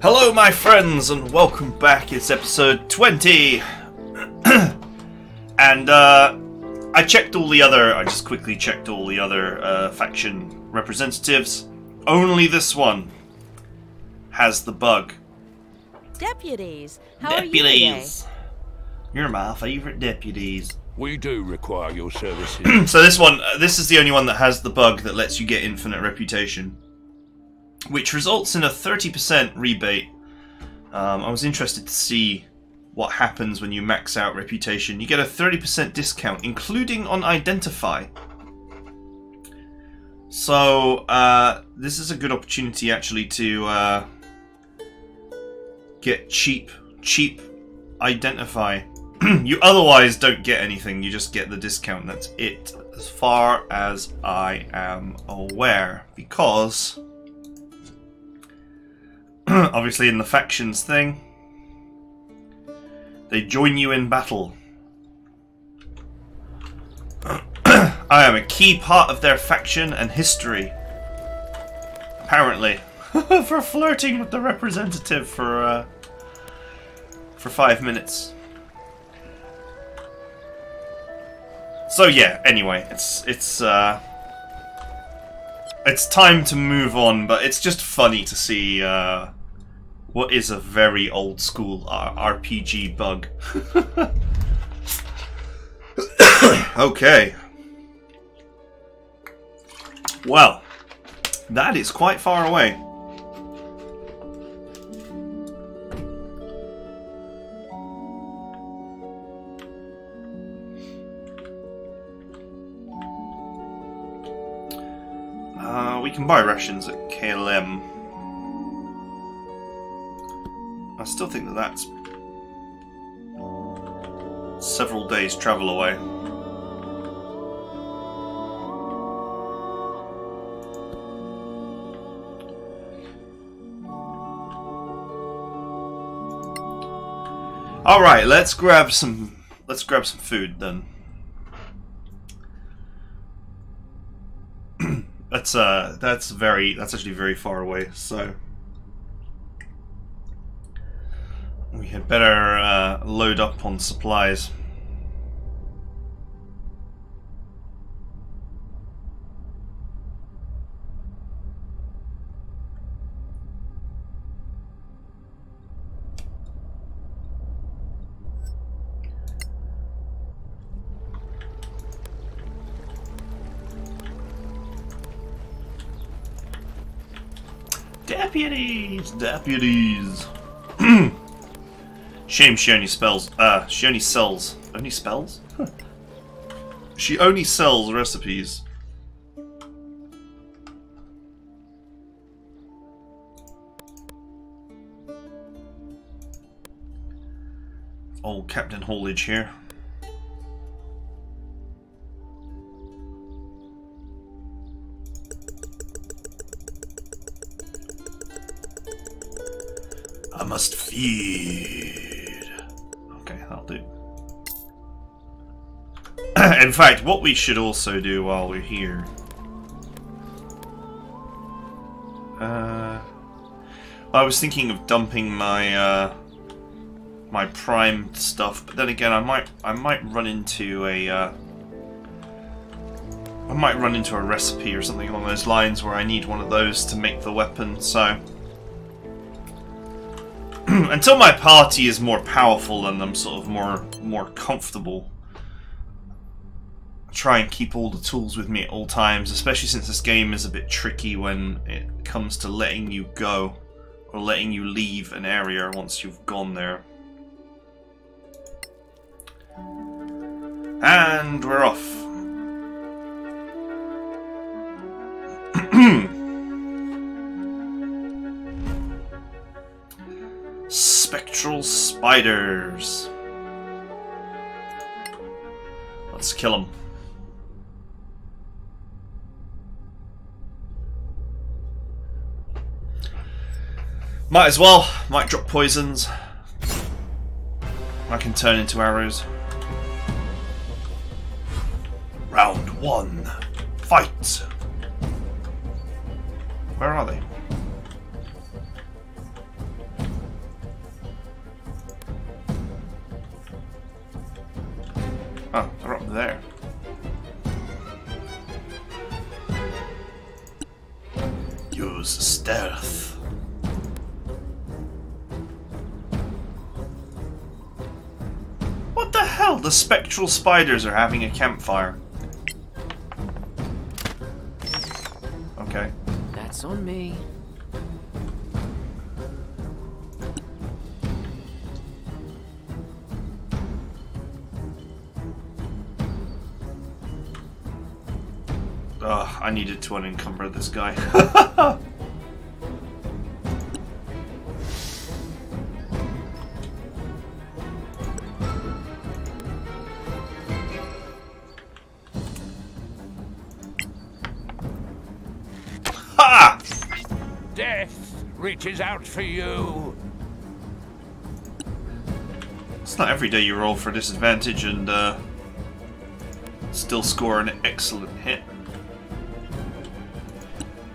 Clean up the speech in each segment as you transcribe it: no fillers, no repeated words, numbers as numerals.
Hello my friends and welcome back, it's episode 20 and I just quickly checked all the other faction representatives. Only this one has the bug. Deputies, how are you today? You're my favourite deputies. We do require your services. So this one, this is the only one that has the bug that lets you get infinite reputation, which results in a 30% rebate. I was interested to see what happens when you max out reputation. You get a 30% discount, including on Identify. So this is a good opportunity actually to get cheap Identify. You otherwise don't get anything, you just get the discount, that's it, as far as I am aware, because obviously in the factions thing, they join you in battle. I am a key part of their faction and history, apparently, for flirting with the representative for 5 minutes. So yeah, anyway, it's time to move on, but it's just funny to see what is a very old school RPG bug. Okay. Well, that is quite far away. We can buy rations at KLM. I still think that that's several days' travel away. All right, let's grab some food then. That's actually very far away, so we had better load up on supplies. Deputies. Shame she only spells. She only sells. Only spells? Huh. She only sells recipes. Old Captain Haulage here. I must feed. Okay, that'll do. In fact, what we should also do while we're here, I was thinking of dumping my my primed stuff, but then again, I might run into a I might run into a recipe or something along those lines where I need one of those to make the weapon, so. Until my party is more powerful and I'm sort of more comfortable, I try and keep all the tools with me at all times, especially since this game is a bit tricky when it comes to letting you go or letting you leave an area once you've gone there. And we're off. Spectral spiders. Let's kill them. Might as well. Might drop poisons. I can turn into arrows. Round one. Fight. Where are they? Oh, they're up there. Use stealth. What the hell? The spectral spiders are having a campfire. Okay. That's on me. Ugh, I needed to unencumber this guy. Ha! Death reaches out for you. It's not every day you roll for disadvantage and still score an excellent hit.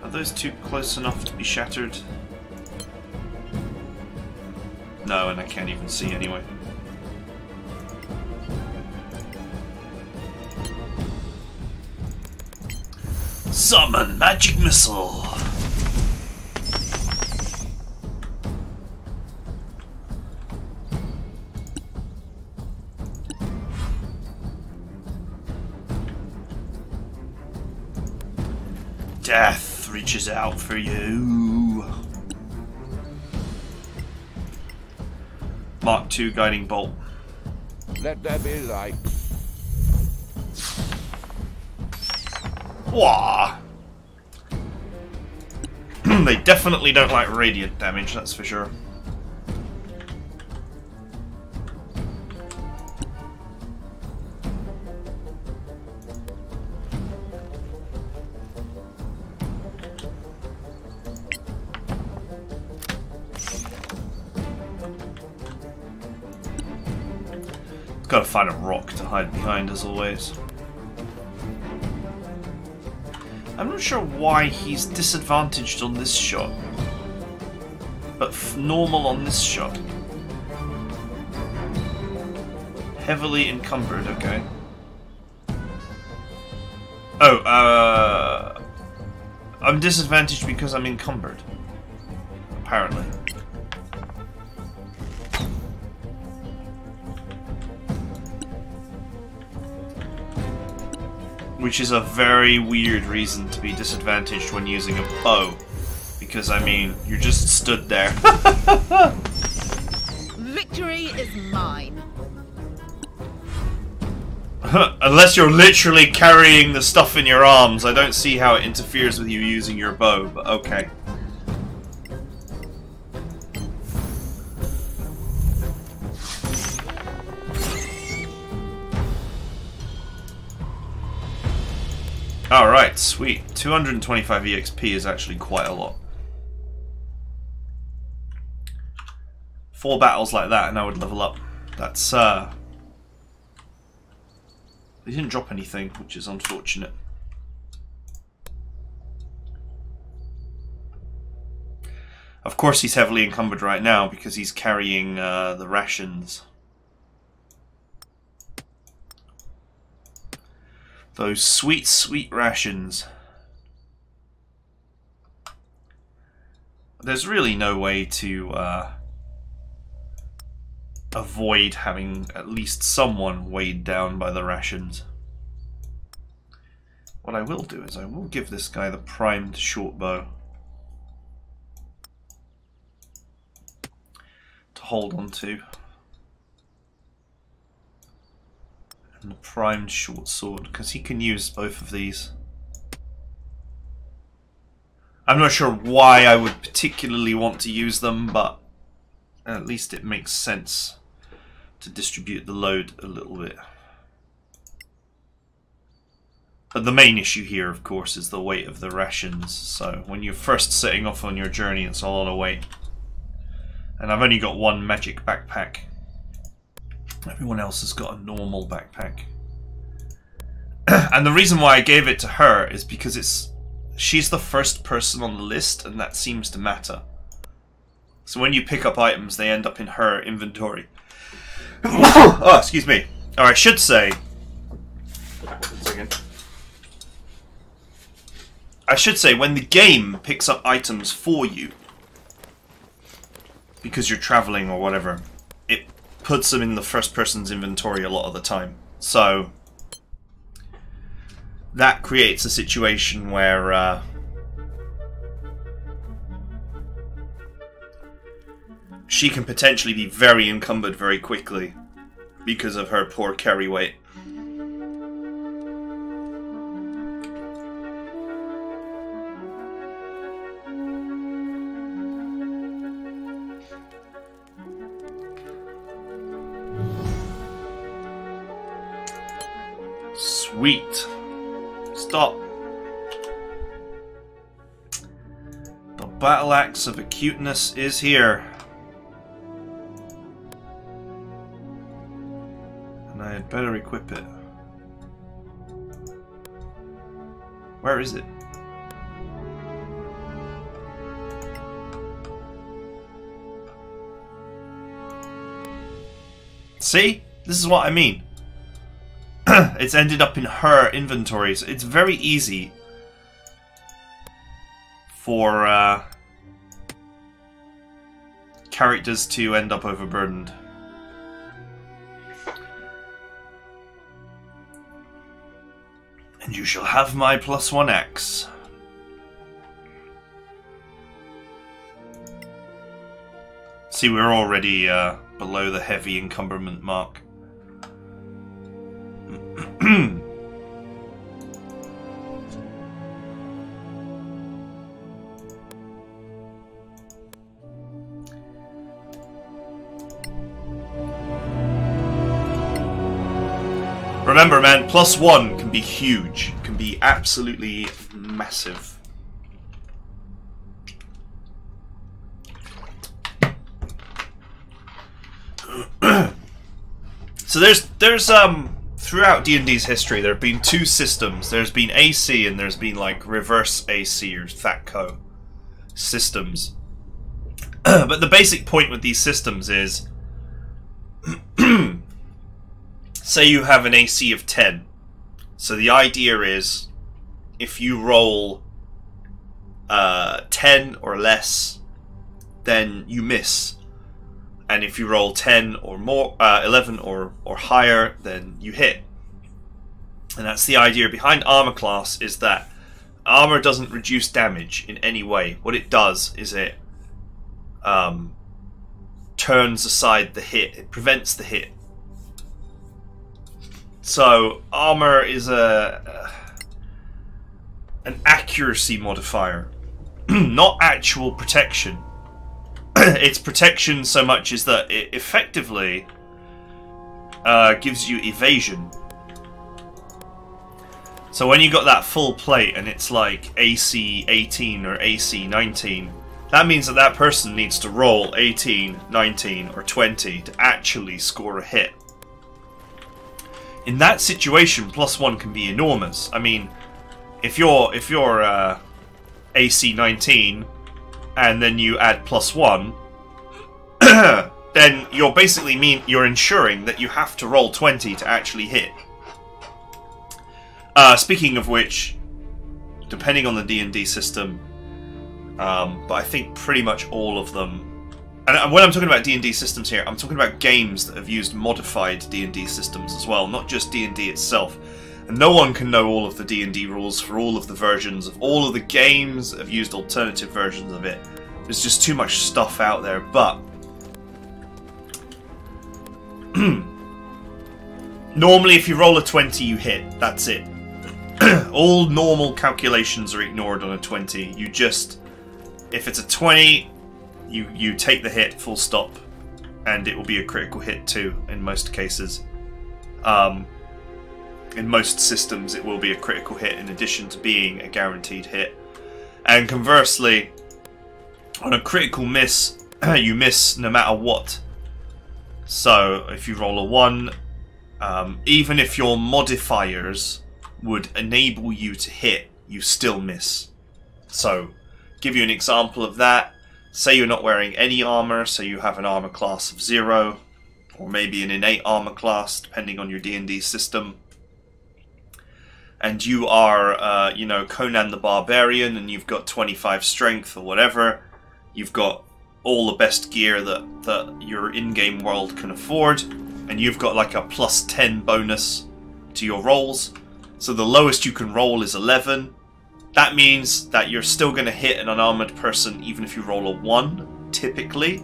Are those two close enough to be shattered? No, and I can't even see anyway. Summon magic missile! Death reaches out for you. Mark II guiding bolt. Let there be light. Wah! They definitely don't like radiant damage, that's for sure. Gotta find a rock to hide behind, as always. I'm not sure why he's disadvantaged on this shot, but normal on this shot. Heavily encumbered, okay. Oh, I'm disadvantaged because I'm encumbered, apparently. Which is a very weird reason to be disadvantaged when using a bow. Because, I mean, you just stood there. Victory is mine. Unless you're literally carrying the stuff in your arms, I don't see how it interferes with you using your bow, but okay. Alright, sweet. 225 EXP is actually quite a lot. 4 battles like that and I would level up. That's, they didn't drop anything, which is unfortunate. Of course he's heavily encumbered right now because he's carrying the rations. Those sweet, sweet rations. There's really no way to avoid having at least someone weighed down by the rations. What I will do is I will give this guy the primed short bow to hold on to. And the primed short sword, because he can use both of these. I'm not sure why I would particularly want to use them, but at least it makes sense to distribute the load a little bit. But the main issue here, of course, is the weight of the rations. So when you're first setting off on your journey, it's a lot of weight. And I've only got one magic backpack. Everyone else has got a normal backpack. And the reason why I gave it to her is because she's the first person on the list, and that seems to matter. So when you pick up items, they end up in her inventory. Oh, excuse me. Or I should say, I should say, when the game picks up items for you, because you're traveling or whatever, it puts them in the first person's inventory a lot of the time. So that creates a situation where she can potentially be very encumbered very quickly because of her poor carry weight. Sweet. Stop. The battle axe of acuteness is here. And I had better equip it. Where is it? See? This is what I mean. It's ended up in her inventory, so it's very easy for characters to end up overburdened. And you shall have my +1 axe. See, we're already below the heavy encumberment mark. Remember, man, +1 can be huge, can be absolutely massive. So there's throughout D&D's history, there have been two systems. There's been AC and there's been like reverse AC or THATCO systems. But the basic point with these systems is, say you have an AC of 10. So the idea is, if you roll 10 or less, then you miss. And if you roll 10 or more, 11 or higher, then you hit. And that's the idea behind armor class, is that armor doesn't reduce damage in any way. What it does is it turns aside the hit. It prevents the hit. So armor is an accuracy modifier, not actual protection. Its protection so much is that it effectively gives you evasion. So when you got that full plate and it's like AC 18 or AC 19, that means that that person needs to roll 18, 19 or 20 to actually score a hit. In that situation, +1 can be enormous. I mean, if you're AC 19 and then you add +1, then you're basically you're ensuring that you have to roll 20 to actually hit. Speaking of which, depending on the D&D system, but I think pretty much all of them. And when I'm talking about D&D systems here, I'm talking about games that have used modified D&D systems as well, not just D&D itself. And no one can know all of the D&D rules for all of the versions of all of the games that have used alternative versions of it. There's just too much stuff out there, but normally if you roll a 20, you hit. That's it. All normal calculations are ignored on a 20. You just, if it's a 20, you take the hit, full stop, and it will be a critical hit too in most cases. In most systems it will be a critical hit in addition to being a guaranteed hit. And conversely, on a critical miss, you miss no matter what. So if you roll a 1, even if your modifiers would enable you to hit, you still miss. So give you an example of that. Say you're not wearing any armor, so you have an armor class of 0, or maybe an innate armor class, depending on your D&D system. and you are, you know, Conan the Barbarian, and you've got 25 strength or whatever, you've got all the best gear that, your in-game world can afford, and you've got like a plus 10 bonus to your rolls, so the lowest you can roll is 11. That means that you're still going to hit an unarmored person even if you roll a 1, typically.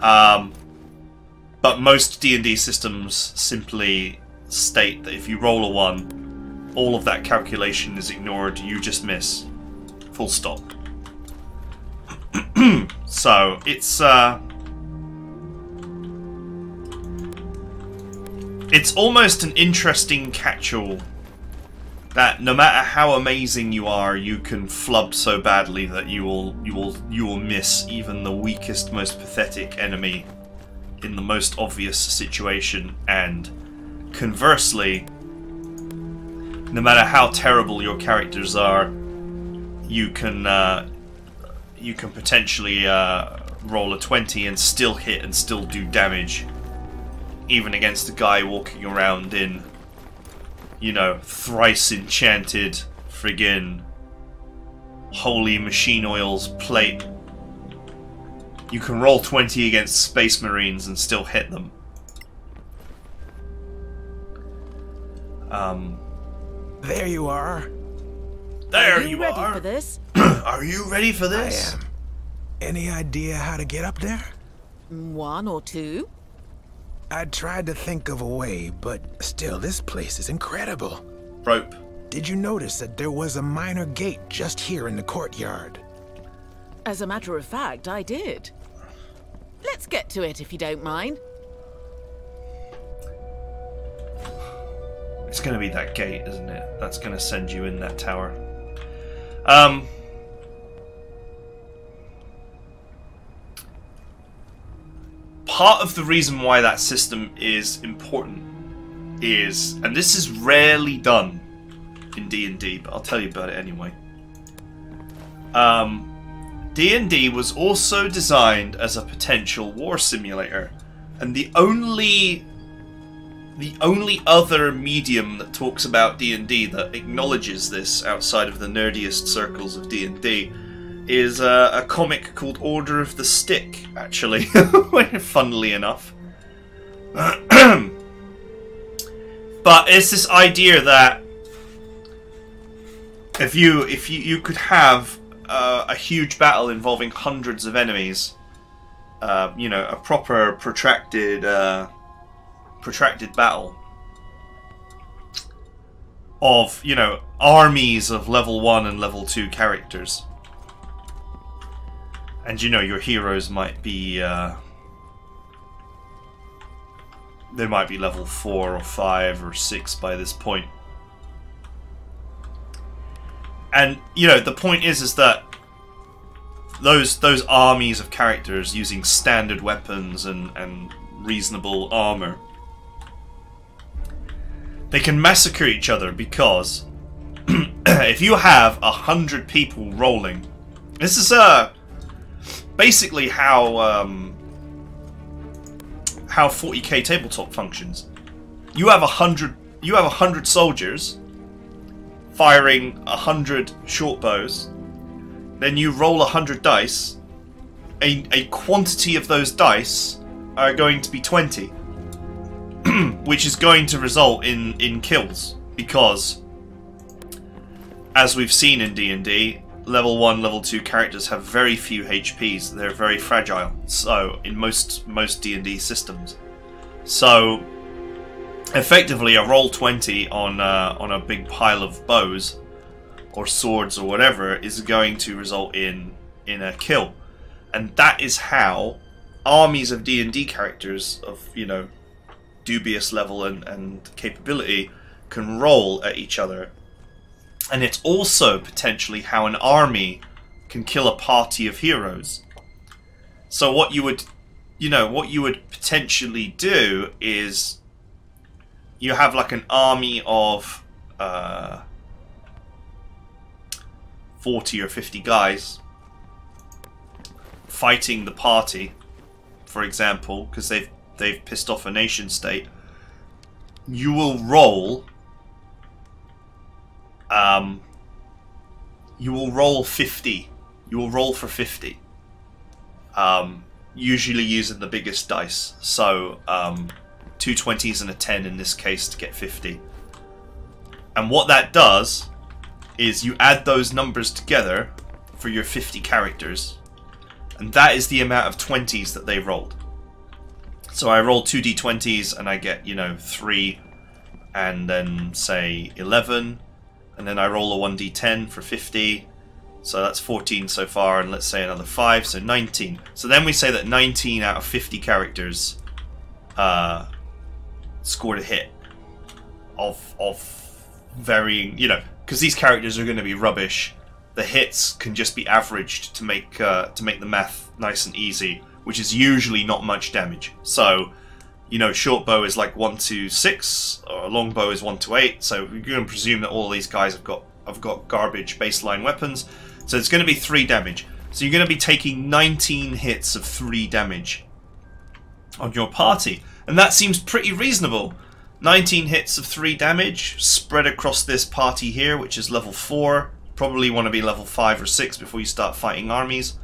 But most D&D systems simply state that if you roll a 1, all of that calculation is ignored, you just miss. Full stop. So, it's almost an interesting catch-all that no matter how amazing you are, you can flub so badly that you will miss even the weakest, most pathetic enemy in the most obvious situation, and conversely, no matter how terrible your characters are, you can potentially roll a 20 and still hit and still do damage, even against a guy walking around in, you know, thrice enchanted friggin' holy machine oils plate. You can roll 20 against space marines and still hit them. There you are. There you are. Are you ready for this? Are you ready for this? I am. Any idea how to get up there? One or two. I tried to think of a way, but still, this place is incredible. Rope. Did you notice that there was a minor gate just here in the courtyard? As a matter of fact, I did. Let's get to it, if you don't mind. It's going to be that gate, isn't it? That's going to send you in that tower. Part of the reason why that system is important is, and this is rarely done in D&D, but I'll tell you about it anyway. D&D was also designed as a potential war simulator, and the only other medium that talks about D&D that acknowledges this outside of the nerdiest circles of D&D is a comic called Order of the Stick, actually, funnily enough. But it's this idea that if you could have a huge battle involving hundreds of enemies, you know, a proper protracted battle of, you know, armies of level 1 and level 2 characters. And, you know, your heroes might be, they might be level 4 or 5 or 6 by this point. And, you know, the point is that those armies of characters using standard weapons and reasonable armor, they can massacre each other, because if you have 100 people rolling, this is basically how 40k tabletop functions. You have 100 soldiers firing 100 short bows, then you roll 100 dice. A quantity of those dice are going to be 20, which is going to result in kills, because, as we've seen in D&D, level 1, level 2 characters have very few HPs, they're very fragile, so in most D&D systems. So effectively a roll 20 on a big pile of bows or swords or whatever is going to result in a kill. And that is how armies of D&D characters of, you know, dubious level and capability can roll at each other. And it's also potentially how an army can kill a party of heroes. So what you would, you know, what you would potentially do is you have like an army of 40 or 50 guys fighting the party, for example, because they've pissed off a nation state. You will roll You will roll 50. You will roll for 50. Usually using the biggest dice. So, two 20s and a 10 in this case to get 50. And what that does is you add those numbers together for your 50 characters. And that is the amount of 20s that they rolled. So I roll 2d20s and I get, you know, 3 and then say 11. And then I roll a 1d10 for 50. So that's 14 so far, and let's say another 5, so 19. So then we say that 19 out of 50 characters scored a hit of varying, you know, because these characters are going to be rubbish. The hits can just be averaged to make the math nice and easy, which is usually not much damage. So, you know, short bow is like 1 to 6, or long bow is 1 to 8. So we're going to presume that all these guys have got garbage baseline weapons. So it's going to be 3 damage. So you're going to be taking 19 hits of 3 damage on your party. And that seems pretty reasonable. 19 hits of 3 damage spread across this party here, which is level 4. Probably want to be level 5 or 6 before you start fighting armies.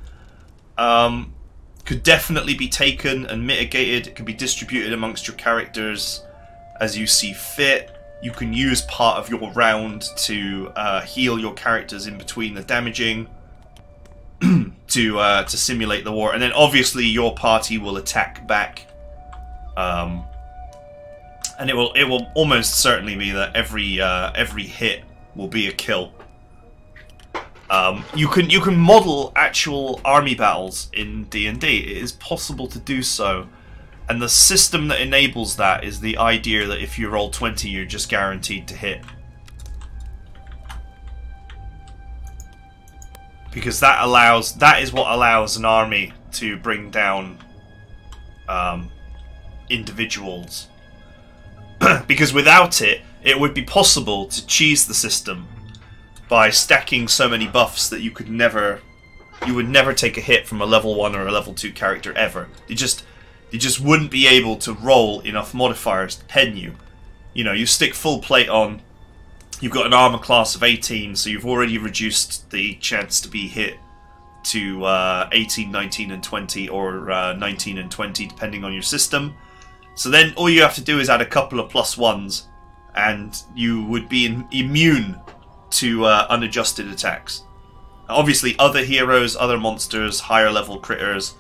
Could definitely be taken and mitigated. It could be distributed amongst your characters as you see fit. You can use part of your round to heal your characters in between the damaging to simulate the war. And then obviously your party will attack back. And it will almost certainly be that every hit will be a kill. You can model actual army battles in D&D. It is possible to do so. And the system that enables that is the idea that if you roll 20, you're just guaranteed to hit. Because that is what allows an army to bring down individuals. Because without it, it would be possible to cheese the system by stacking so many buffs that you would never take a hit from a level 1 or a level 2 character ever. You just wouldn't be able to roll enough modifiers to pen you. You know, you stick full plate on, you've got an armor class of 18, so you've already reduced the chance to be hit to 18, 19, and 20, or 19 and 20, depending on your system. So then all you have to do is add a couple of +1s, and you would be immune to unadjusted attacks. Obviously, other heroes, other monsters, higher level critters,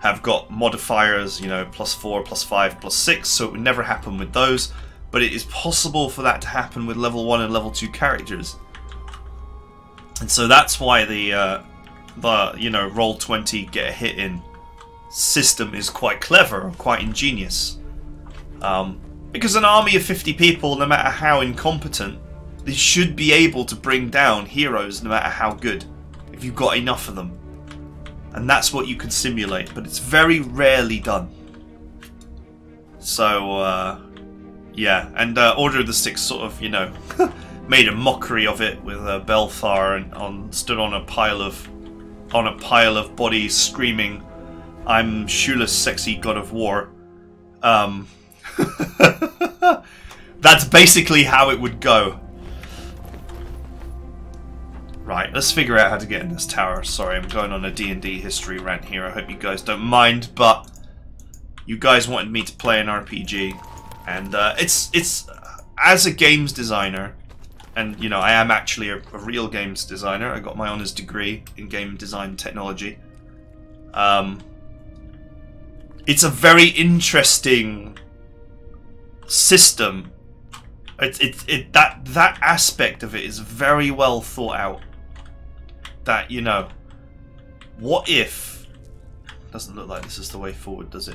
have got modifiers, you know, +4, +5, +6, so it would never happen with those, but it is possible for that to happen with level 1 and level 2 characters. And so that's why the you know, roll 20, get a hit in system is quite clever and quite ingenious. Because an army of 50 people, no matter how incompetent, they should be able to bring down heroes no matter how good, if you've got enough of them. And that's what you can simulate, but it's very rarely done. So, yeah. And Order of the Stick sort of, you know, made a mockery of it with Belthar and stood on a pile of bodies screaming, "I'm Shula's sexy god of war." That's basically how it would go. Right, let's figure out how to get in this tower. Sorry, I'm going on a D&D history rant here. I hope you guys don't mind, but you guys wanted me to play an RPG, and it's as a games designer, and you know I am actually a real games designer. I got my honours degree in game design technology. It's a very interesting system. That aspect of it is very well thought out. That, you know, what if... Doesn't look like this is the way forward, does it?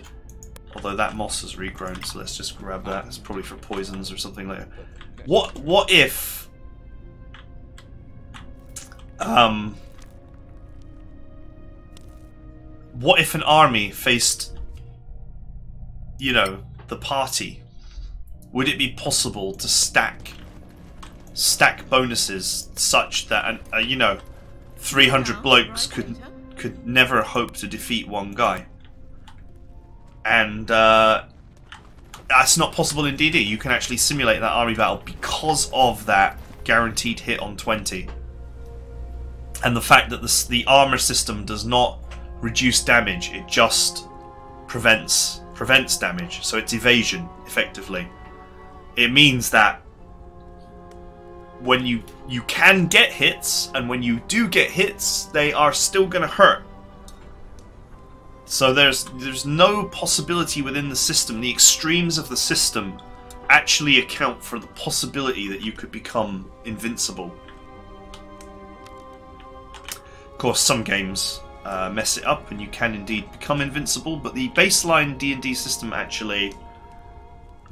Although that moss has regrown, so let's just grab that. It's probably for poisons or something later. What if... what if an army faced, you know, the party? Would it be possible to stack bonuses such that, you know, 300 blokes could never hope to defeat one guy? And that's not possible in DD. You can actually simulate that army battle because of that guaranteed hit on 20. And the fact that the armor system does not reduce damage, it just prevents damage, so it's evasion, effectively. It means that when you can get hits, and when you do get hits, they are still going to hurt. So there's no possibility within the system. The extremes of the system actually account for the possibility that you could become invincible. Of course, some games mess it up, and you can indeed become invincible, but the baseline D&D system actually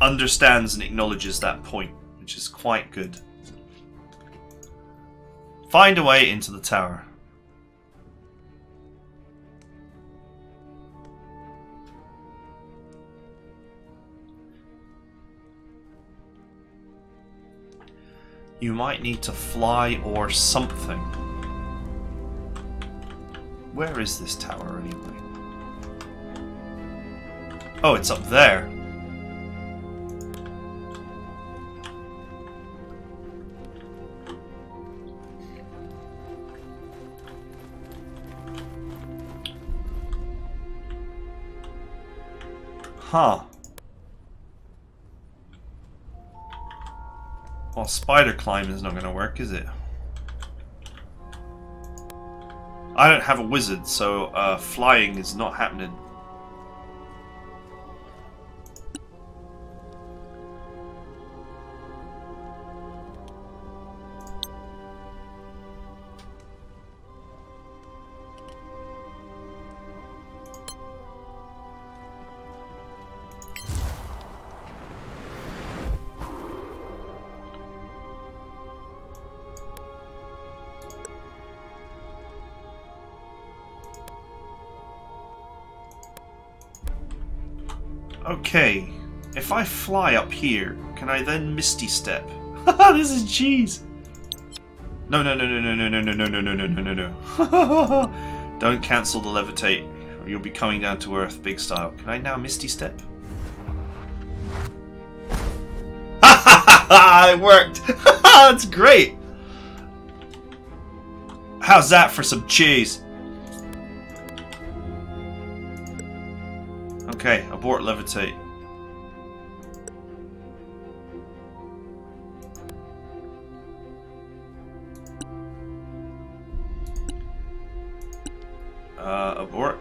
understands and acknowledges that point, which is quite good. Find a way into the tower. You might need to fly or something. Where is this tower anyway? Oh, it's up there. Huh. Well, spider climb is not going to work, is it? I don't have a wizard, so flying is not happening. Okay, if I fly up here, can I then Misty Step? Haha, this is cheese! No, no, no, no, no, no, no, no, no, no, no, no, no. Don't cancel the levitate, or you'll be coming down to earth big style. Can I now Misty Step? Ha! It worked! Ha! That's great! How's that for some cheese? Okay, abort levitate. Abort.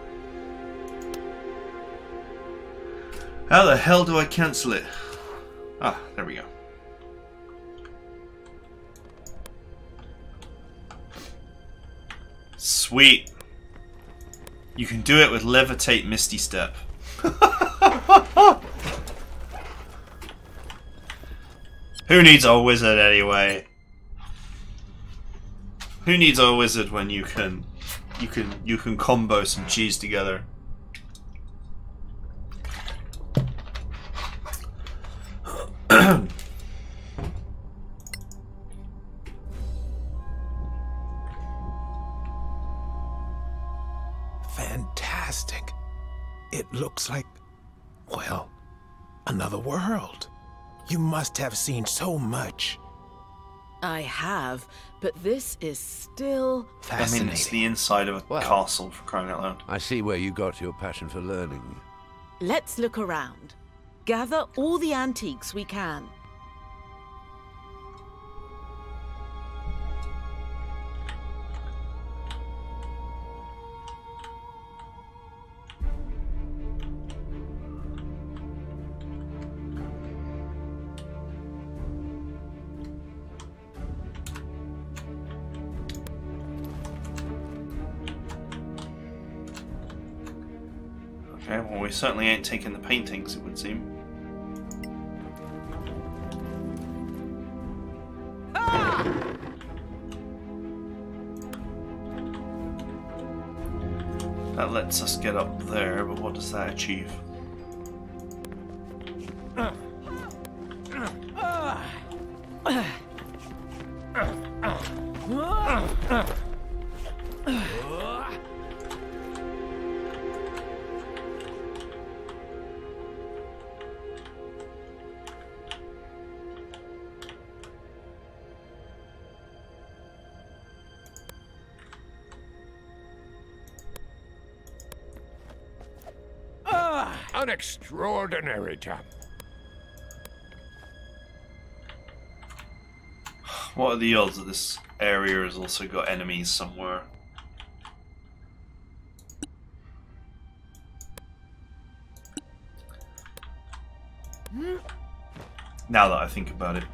How the hell do I cancel it? Ah, there we go. Sweet. You can do it with levitate Misty Step. Who needs a wizard anyway? Who needs a wizard when you can combo some cheese together? Fantastic. It looks like, well, another world. You must have seen so much. I have, but this is still fascinating. I mean, it's the inside of a castle, for crying out loud. I see where you got your passion for learning. Let's look around. Gather all the antiques we can. Okay, well, we certainly ain't taking the paintings, it would seem. Ah! That lets us get up there, but what does that achieve? Ah, an extraordinary chap. What are the odds that this area has also got enemies somewhere? Now that I think about it.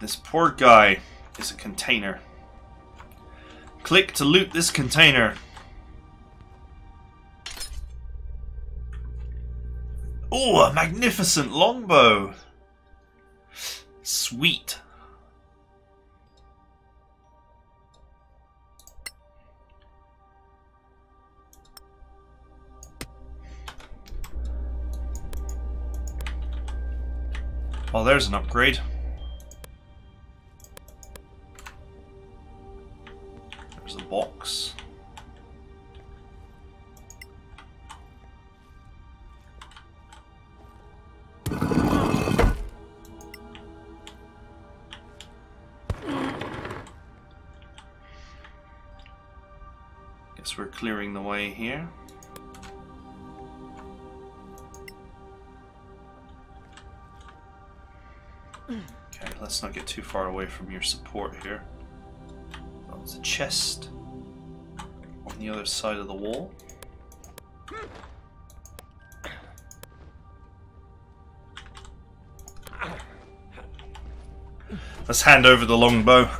This poor guy is a container. Click to loot this container. Oh, a magnificent longbow. Sweet. Oh, there's an upgrade. There's the box. Guess we're clearing the way here. Okay, let's not get too far away from your support here. That was a chest on the other side of the wall. Let's hand over the longbow.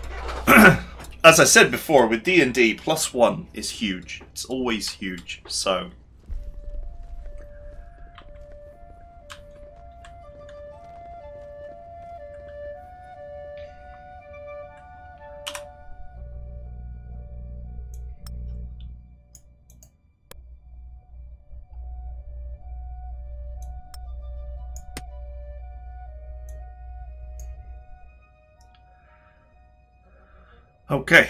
As I said before, with D&D, +1 is huge. It's always huge, so... Okay.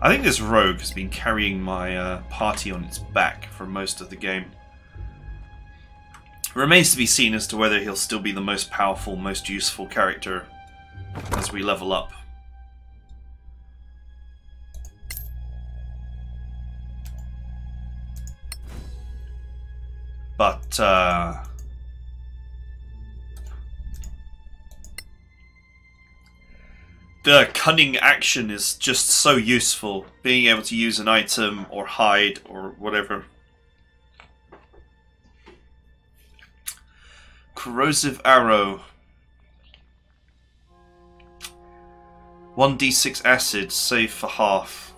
I think this rogue has been carrying my party on its back for most of the game. It remains to be seen as to whether he'll still be the most powerful, most useful character as we level up. But, the cunning action is just so useful. Being able to use an item or hide or whatever. Corrosive arrow. 1d6 acid, save for half.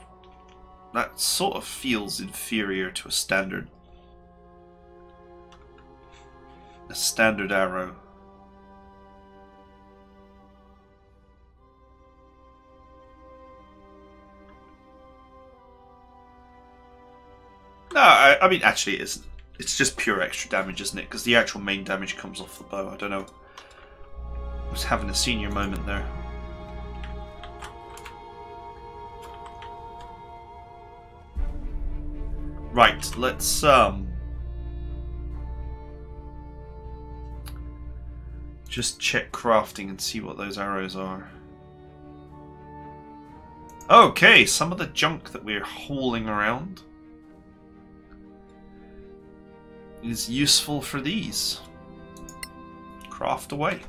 That sort of feels inferior to a standard arrow. No, I mean, actually, it's just pure extra damage, isn't it? Because the actual main damage comes off the bow. I don't know. I was having a senior moment there. Right, let's... just check crafting and see what those arrows are. Okay, some of the junk that we're hauling around is useful for these. Craft away.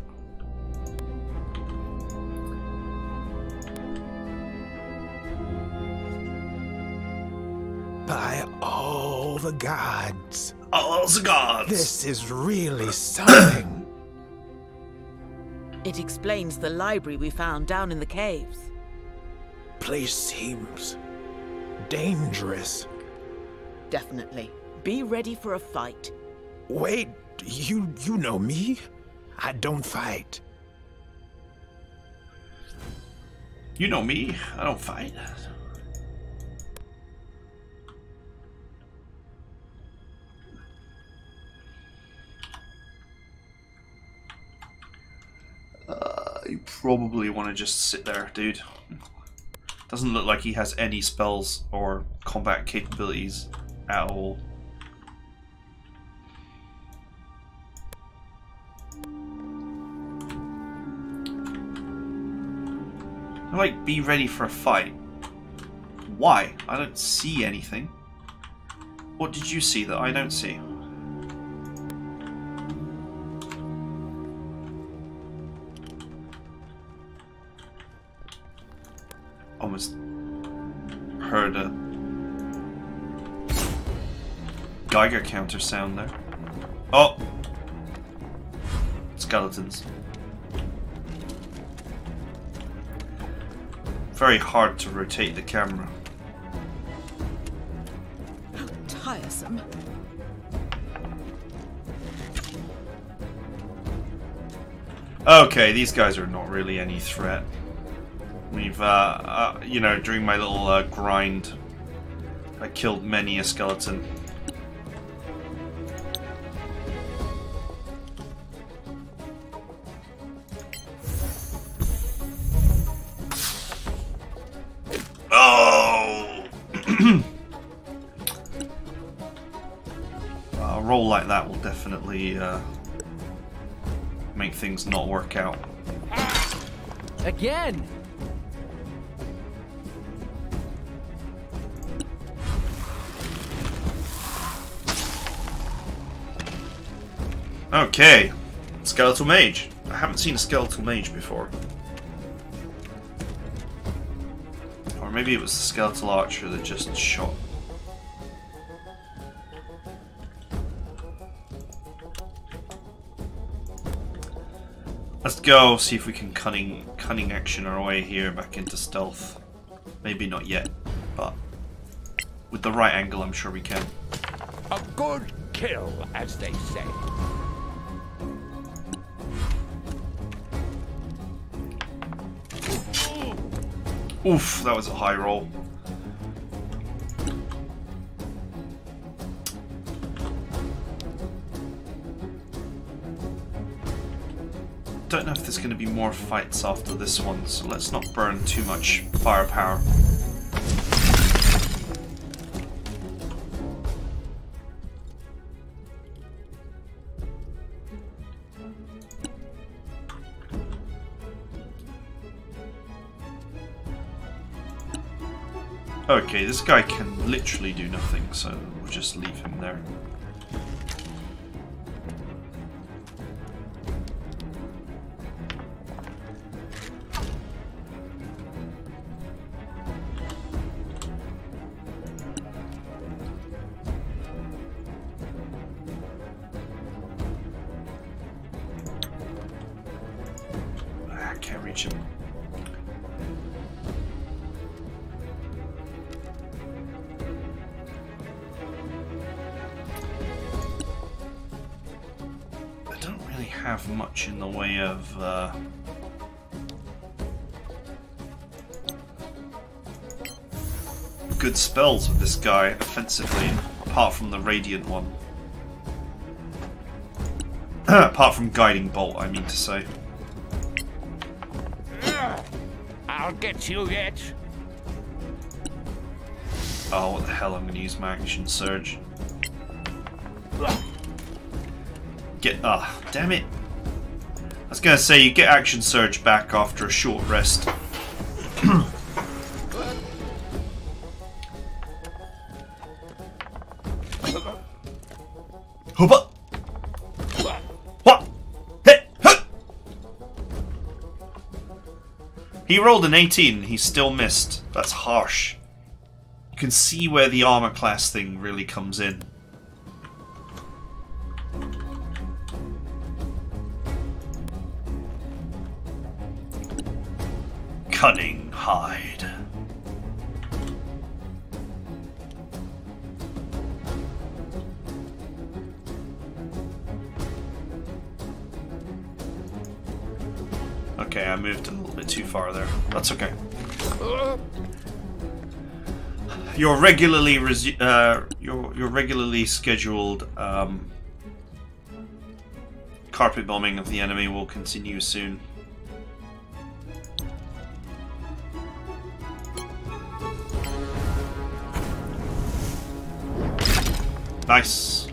By all the gods. All the gods. This is really something. It explains the library we found down in the caves. Place seems dangerous. Definitely. Be ready for a fight. Wait, you know me? I don't fight. You know me? I don't fight. You probably want to just sit there, dude. Doesn't look like he has any spells or combat capabilities at all. I'm like, be ready for a fight. Why? I don't see anything. What did you see that I don't see? Almost heard a Geiger counter sound there. Oh! Skeletons. Very hard to rotate the camera. How tiresome. Okay, these guys are not really any threat. We've, you know, during my little grind, I killed many a skeleton. Oh! A roll like that will definitely make things not work out. Again! Okay, skeletal mage. I haven't seen a skeletal mage before. Or maybe it was the skeletal archer that just shot. Let's go see if we can cunning action our way here back into stealth. Maybe not yet, but with the right angle I'm sure we can. A good kill, as they say. Oof, that was a high roll. Don't know if there's going to be more fights after this one, so let's not burn too much firepower. Okay, this guy can literally do nothing, so we'll just leave him there. I can't reach him. Have much in the way of good spells with this guy offensively, apart from the radiant one. Apart from guiding bolt, I mean to say. I'll get you yet. Oh, what the hell! I'm gonna use my action surge. Get ah, damn it. I was gonna say you get action surge back after a short rest. Hoppa. What? He rolled an 18, he still missed. That's harsh. You can see where the armor class thing really comes in. Cunning hide. Okay, I moved a little bit too far there. That's okay. Your regularly your regularly scheduled carpet bombing of the enemy will continue soon. Nice.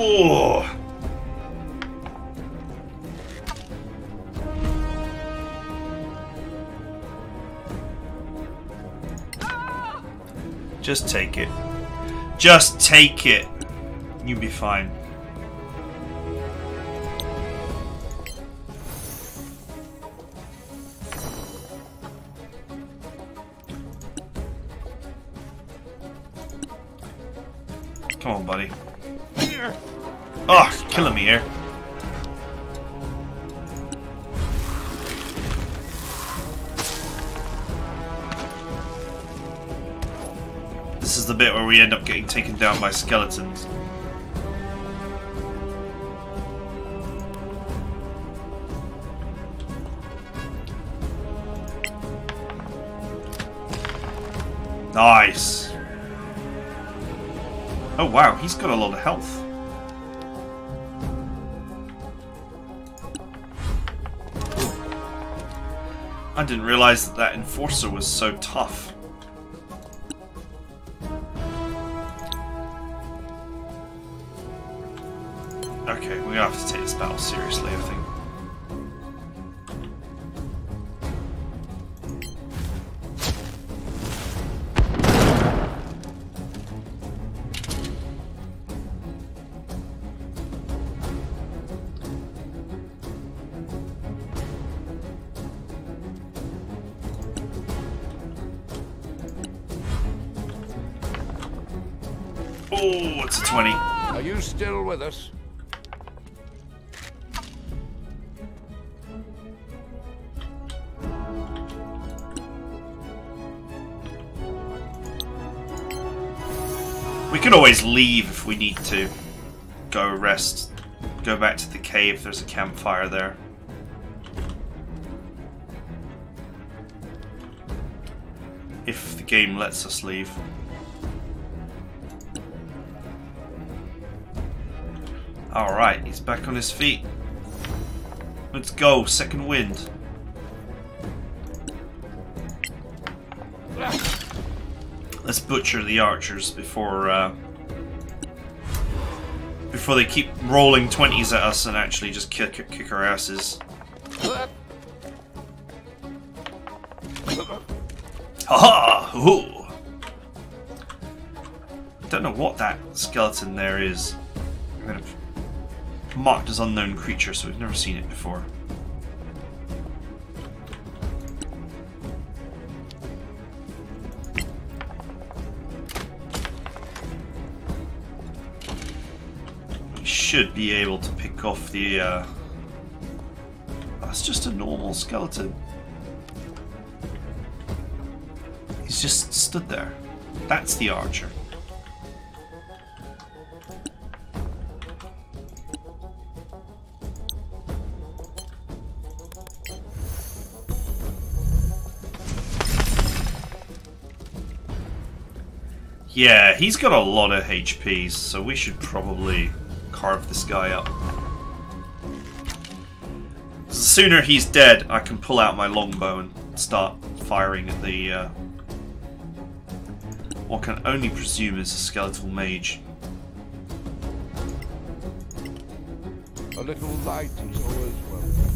Ooh. Just take it. Just take it. You'll be fine. Come on, buddy. Oh, killing me here. This is the bit where we end up getting taken down by skeletons. Nice. Oh wow, he's got a lot of health. I didn't realize that that enforcer was so tough. Okay, we're gonna have to take this battle seriously, I think. Oh, it's a 20. Are you still with us? We can always leave if we need to. Go rest. Go back to the cave. There's a campfire there. If the game lets us leave. Alright, he's back on his feet. Let's go, second wind. Let's butcher the archers before they keep rolling 20s at us and actually just kick our asses. Ha-ha! Ooh. Don't know what that skeleton there is. I'm gonna marked as unknown creature, so we've never seen it before. We should be able to pick off the... That's just a normal skeleton. He's just stood there. That's the archer. Yeah, he's got a lot of HPs, so we should probably carve this guy up. The sooner he's dead, I can pull out my longbow and start firing at the... what can only presume is a skeletal mage. A little light is always welcome.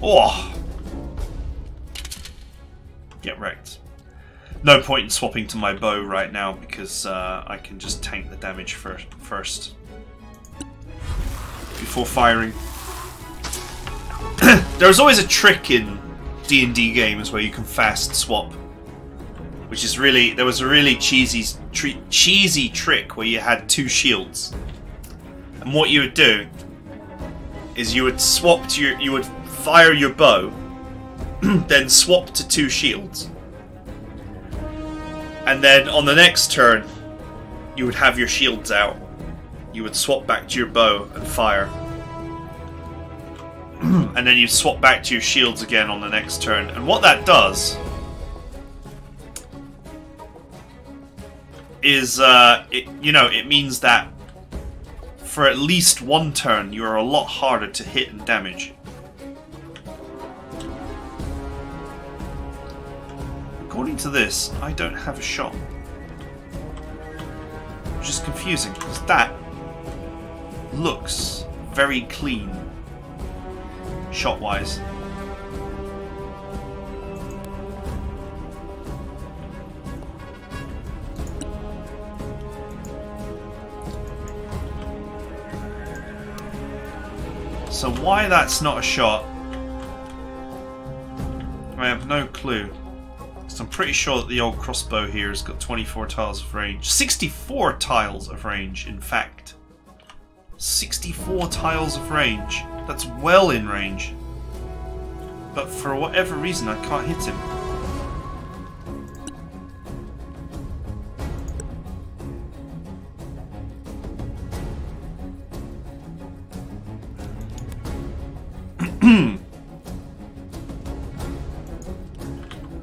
Oh! Get wrecked. No point in swapping to my bow right now because I can just tank the damage first. Before firing. There's always a trick in D&D games where you can fast swap. Which is really... There was a really cheesy trick where you had two shields. And what you would do is you would swap to your... You would fire your bow, then swap to two shields, and then on the next turn you would have your shields out, you would swap back to your bow and fire, and then you'd swap back to your shields again on the next turn. And what that does is it means that for at least one turn you are a lot harder to hit and damage. according to this, I don't have a shot. Which is confusing, because that looks very clean, shot-wise. So why that's not a shot, I have no clue. Because I'm pretty sure that the old crossbow here has got 24 tiles of range. 64 tiles of range, in fact. 64 tiles of range. That's well in range. But for whatever reason, I can't hit him.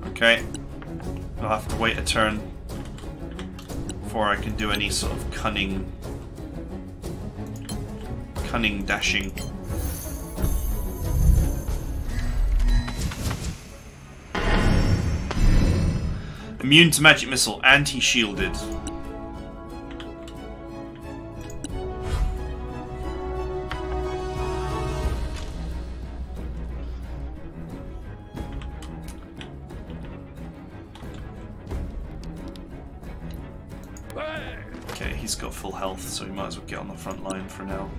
Okay, I'll have to wait a turn before I can do any sort of cunning dashing. Immune to magic missile, anti-shielded. Health, so we might as well get on the front line for now.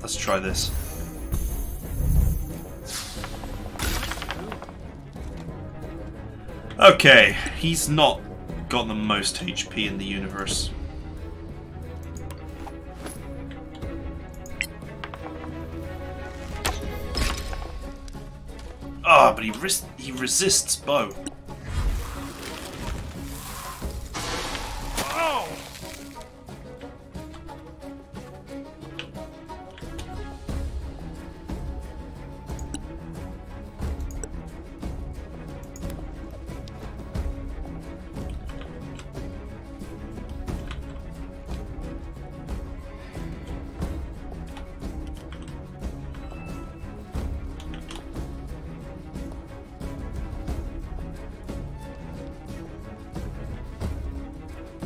Let's try this. Okay, he's not got the most HP in the universe. Ah, but he resists bow.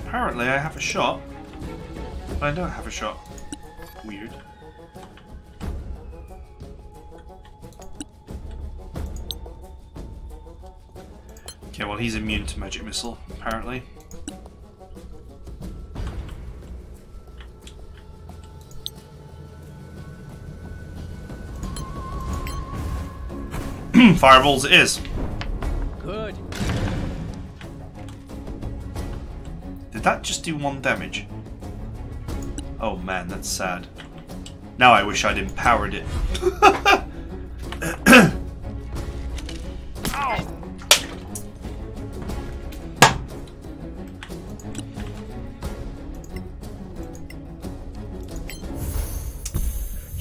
Apparently I have a shot, but I don't have a shot. Weird. Okay, well he's immune to magic missile, apparently. Fireballs it is. Good. Did that just do one damage? Oh man, that's sad. Now I wish I'd empowered it. Ow.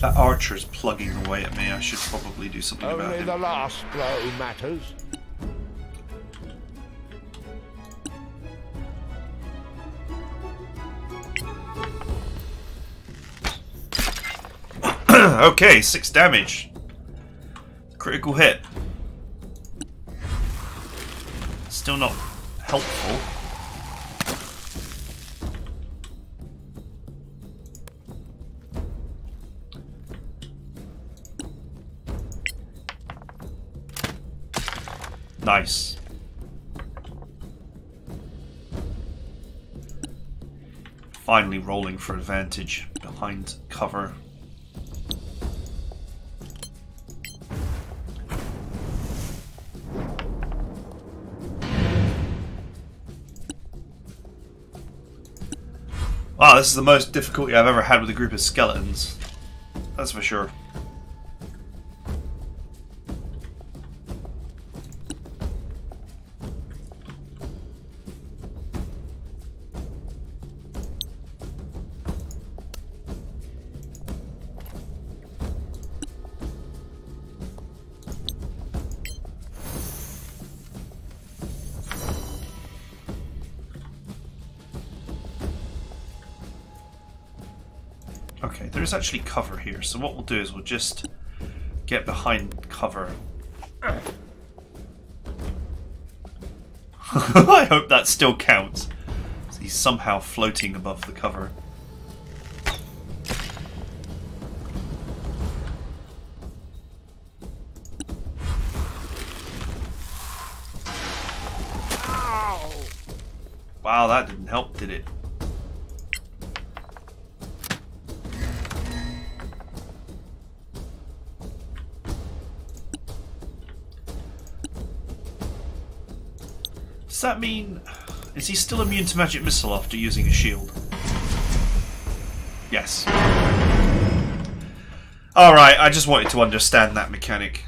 That archer is plugging away at me. I should probably do something about it. Only the last blow matters. Okay, 6 damage. Critical hit. Still not helpful. Nice. Finally rolling for advantage behind cover. Wow, this is the most difficulty I've ever had with a group of skeletons. That's for sure. Okay, there is actually cover here, so what we'll do is we'll just get behind cover I hope that still counts. He's somehow floating above the cover. Ow. Wow, that didn't help, did it? Does that mean... is he still immune to magic missile after using a shield? Yes. Alright, I just wanted to understand that mechanic.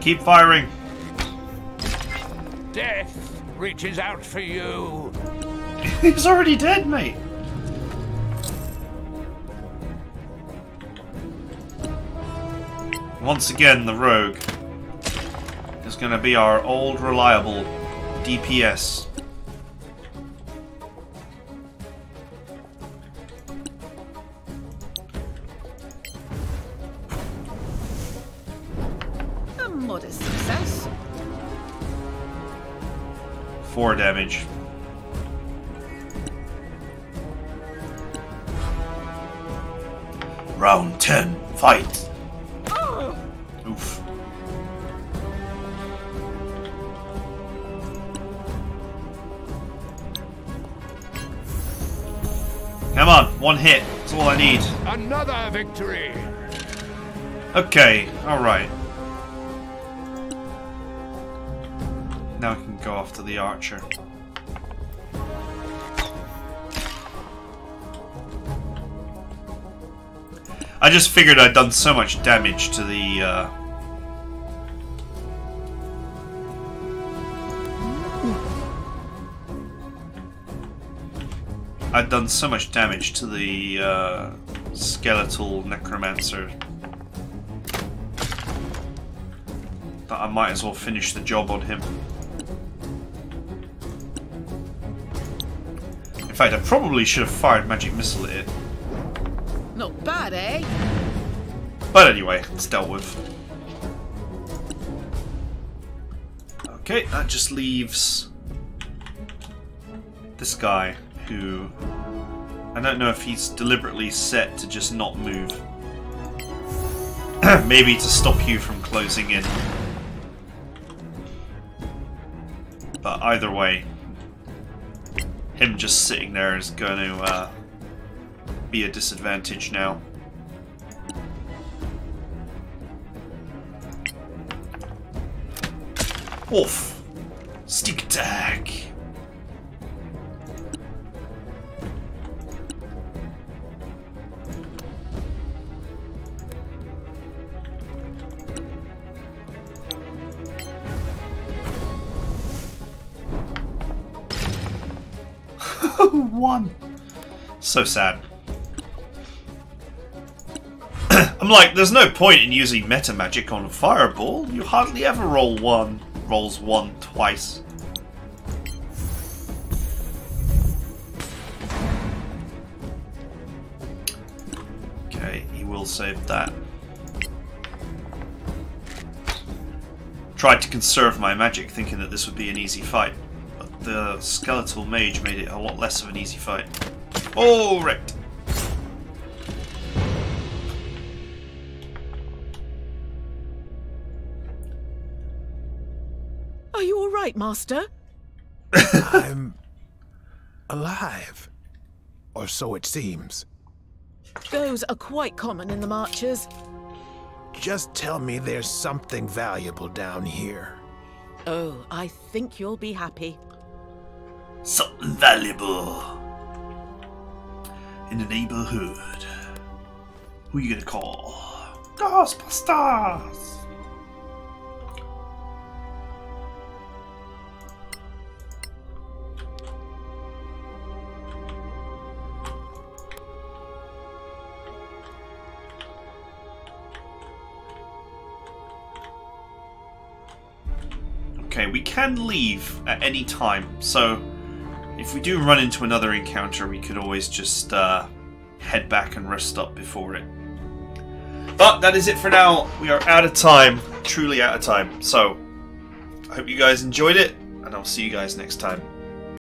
Keep firing. Death reaches out for you. He's already dead, mate. Once again, the rogue is going to be our old reliable DPS. Modest success. 4 damage. Round 10, fight. Oh. Oof. Come on, one hit. That's all I need. Another victory. Okay, all right. Now I can go after the archer. I just figured I'd done so much damage to the I'd done so much damage to the skeletal necromancer that I might as well finish the job on him. In fact, I probably should have fired magic missile at it. Not bad, eh? But anyway, it's dealt with. Okay, that just leaves this guy who... I don't know if he's deliberately set to just not move. Maybe to stop you from closing in. But either way... him just sitting there is going to be a disadvantage now. Oof! Stick attack! One. So sad. I'm like, there's no point in using meta magic on a fireball. You hardly ever rolls one twice. Okay, he will save that. Tried to conserve my magic thinking that this would be an easy fight. The skeletal mage made it a lot less of an easy fight. Oh, wrecked. Are you all right, Master? I'm alive, or so it seems. Those are quite common in the marches. Just tell me there's something valuable down here. Oh, I think you'll be happy. Something valuable in the neighborhood. Who are you gonna call? Ghostbusters! Okay, we can leave at any time, so if we do run into another encounter, we could always just head back and rest up before it. But that is it for now. We are out of time, truly out of time. So I hope you guys enjoyed it, and I'll see you guys next time.